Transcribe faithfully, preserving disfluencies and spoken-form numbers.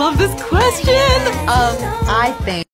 love this question. Um, I think.